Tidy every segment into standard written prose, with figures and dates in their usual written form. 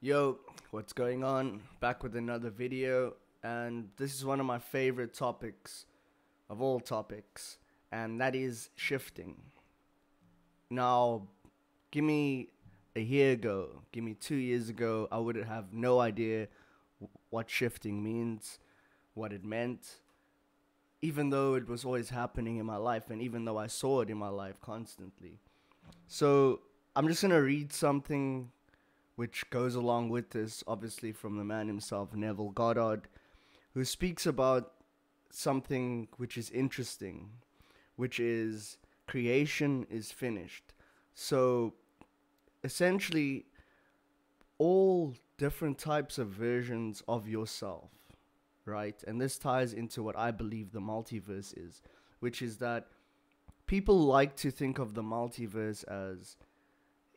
Yo, what's going on? Back with another video, and this is one of my favorite topics of all topics, and that is shifting. Now, give me a year ago, give me 2 years ago, I would have no idea what shifting means, what it meant, even though it was always happening in my life, and even though I saw it in my life constantly. So, I'm just going to read something which goes along with this, obviously, from the man himself, Neville Goddard, who speaks about something which is interesting, which is creation is finished. So, essentially, all different types of versions of yourself, right? And this ties into what I believe the multiverse is, which is that people like to think of the multiverse as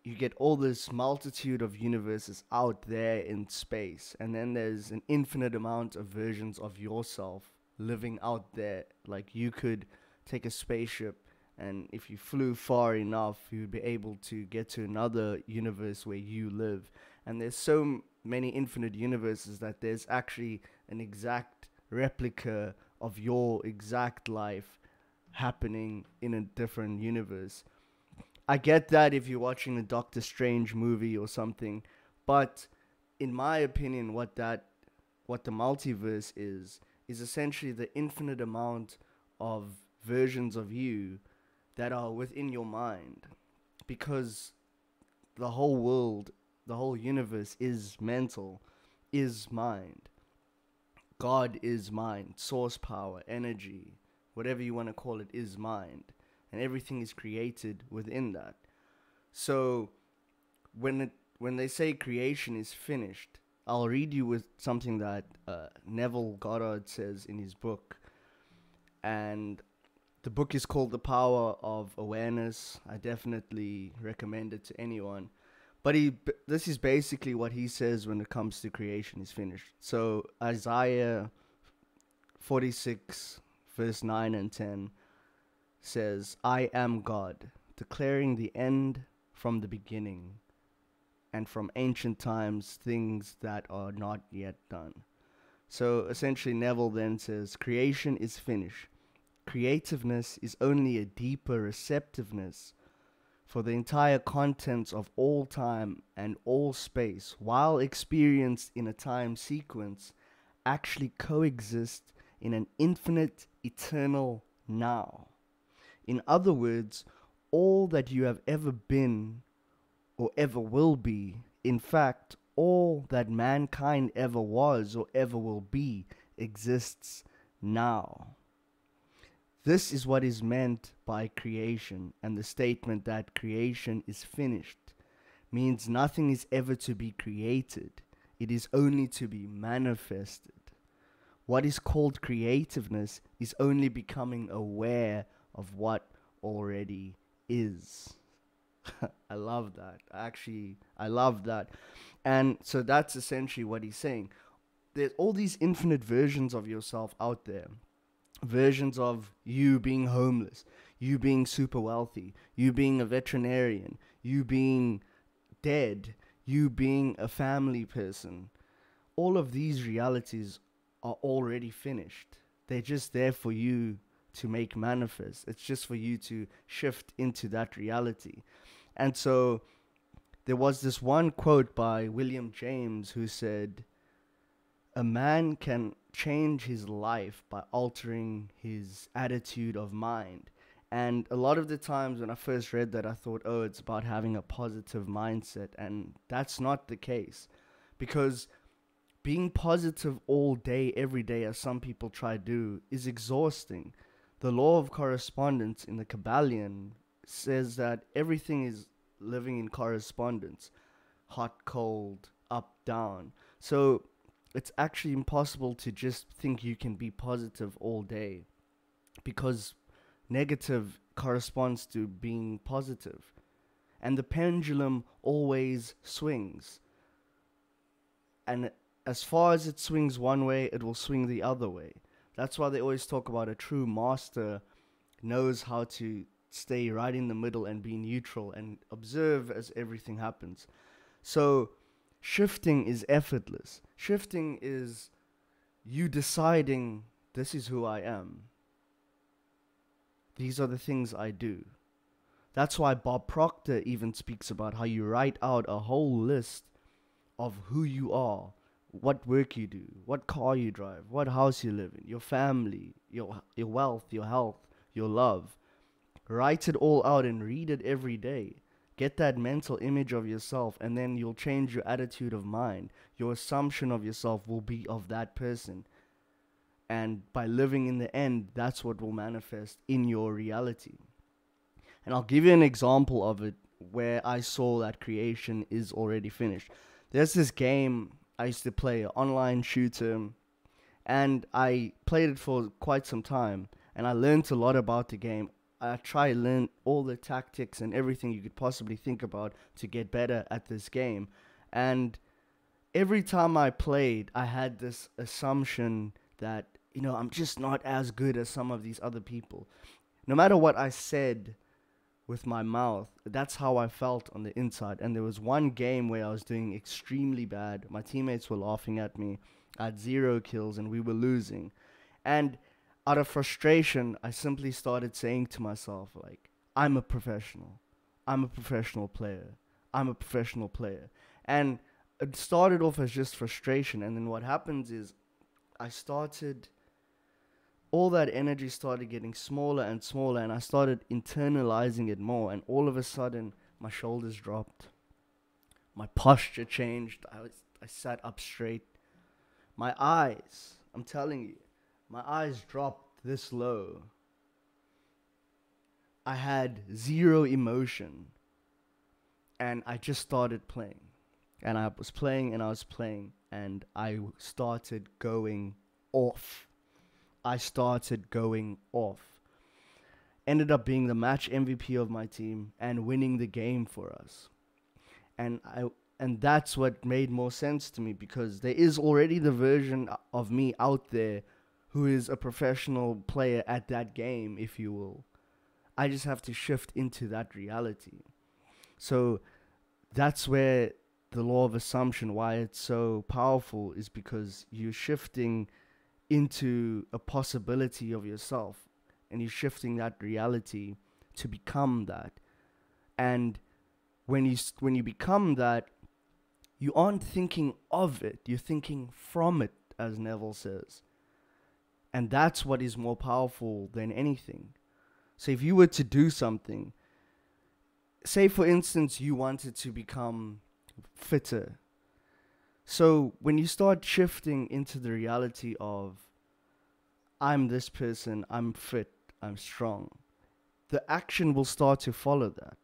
you get all this multitude of universes out there in space, and then there's an infinite amount of versions of yourself living out there. Like, you could take a spaceship, and if you flew far enough, you'd be able to get to another universe where you live. And there's so many infinite universes that there's actually an exact replica of your exact life happening in a different universe. I get that if you're watching the Doctor Strange movie or something, but in my opinion, what the multiverse is essentially the infinite amount of versions of you that are within your mind, because the whole world, the whole universe is mental, is mind. God is mind, source power, energy, whatever you want to call it, is mind. And everything is created within that. So when they say creation is finished, I'll read you with something that Neville Goddard says in his book. And the book is called The Power of Awareness. I definitely recommend it to anyone. But this is basically what he says when it comes to creation is finished. So Isaiah 46, verse 9 and 10. Says, I am God, declaring the end from the beginning, and from ancient times things that are not yet done. So essentially Neville then says, creation is finished. Creativeness is only a deeper receptiveness for the entire contents of all time and all space, while experienced in a time sequence, actually coexist in an infinite, eternal now. In other words, all that you have ever been or ever will be, in fact, all that mankind ever was or ever will be, exists now. This is what is meant by creation, and the statement that creation is finished means nothing is ever to be created. It is only to be manifested. What is called creativeness is only becoming aware of what already is. I love that. Actually, I love that. And so that's essentially what he's saying. There's all these infinite versions of yourself out there. Versions of you being homeless, you being super wealthy, you being a veterinarian, you being dead, you being a family person. All of these realities are already finished. They're just there for you to make manifest. It's just for you to shift into that reality. And so there was this one quote by William James who said, a man can change his life by altering his attitude of mind. And a lot of the times when I first read that, I thought, oh, it's about having a positive mindset. And that's not the case, because being positive all day, every day, as some people try to do, is exhausting. The law of correspondence in the Kabalion says that everything is living in correspondence. Hot, cold, up, down. So it's actually impossible to just think you can be positive all day, because negative corresponds to being positive. And the pendulum always swings. And as far as it swings one way, it will swing the other way. That's why they always talk about a true master knows how to stay right in the middle and be neutral and observe as everything happens. So Shifting is effortless. Shifting is you deciding, this is who I am. These are the things I do. That's why Bob Proctor even speaks about how you write out a whole list of who you are, what work you do, what car you drive, what house you live in, your family, your wealth, your health, your love. Write it all out and read it every day. Get that mental image of yourself, and then you'll change your attitude of mind. Your assumption of yourself will be of that person. And by living in the end, that's what will manifest in your reality. And I'll give you an example of it where I saw that creation is already finished. There's this game I used to play, an online shooter, and I played it for quite some time, and I learned a lot about the game. I tried to learn all the tactics and everything you could possibly think about to get better at this game. And every time I played, I had this assumption that, you know, I'm just not as good as some of these other people. No matter what I said with my mouth, that's how I felt on the inside. And there was one game where I was doing extremely bad. My teammates were laughing at me. I had 0 kills and we were losing. And out of frustration, I simply started saying to myself, like, I'm a professional. I'm a professional player. I'm a professional player. And it started off as just frustration. And then what happens is I started, all that energy started getting smaller and smaller. And I started internalizing it more. And all of a sudden, my shoulders dropped. My posture changed. I sat up straight. My eyes, I'm telling you. My eyes dropped this low. I had 0 emotion. And I just started playing. And I was playing and I was playing. And I started going off. I started going off. Ended up being the match MVP of my team and winning the game for us. And that's what made more sense to me, because there is already the version of me out there who is a professional player at that game, if you will. I just have to shift into that reality. So that's where the law of assumption, why it's so powerful, is because you're shifting into a possibility of yourself, and you're shifting that reality to become that. And when you become that, you aren't thinking of it, you're thinking from it, as Neville says. And that's what is more powerful than anything. So if you were to do something, say for instance, you wanted to become fitter. So when you start shifting into the reality of, I'm this person, I'm fit, I'm strong, the action will start to follow that.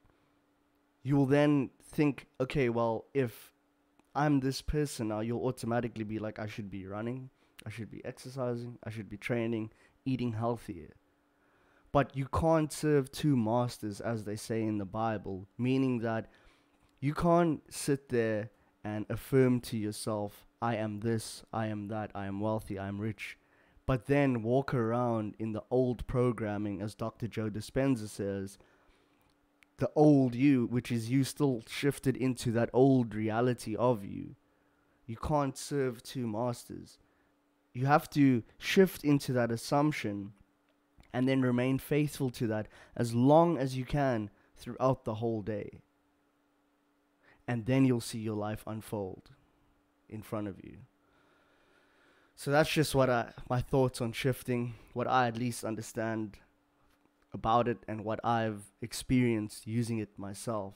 You will then think, okay, well, if I'm this person now, you'll automatically be like, I should be running. I should be exercising, I should be training, eating healthier. But you can't serve 2 masters, as they say in the Bible, meaning that you can't sit there and affirm to yourself, I am this, I am that, I am wealthy, I am rich, but then walk around in the old programming, as Dr. Joe Dispenza says, the old you, which is you still shifted into that old reality of you. You can't serve 2 masters. You have to shift into that assumption and then remain faithful to that as long as you can throughout the whole day. And then you'll see your life unfold in front of you. So that's just what my thoughts on shifting, what I at least understand about it and what I've experienced using it myself.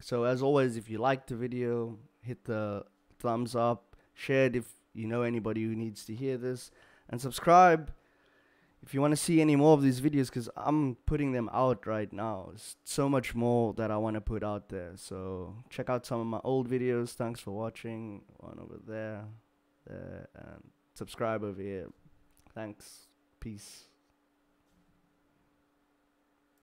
So as always, if you liked the video, hit the thumbs up, share it if you know anybody who needs to hear this, and subscribe if you want to see any more of these videos, because I'm putting them out right now. There's so much more that I want to put out there, so check out some of my old videos. Thanks for watching. One over there, and subscribe over here. Thanks. Peace.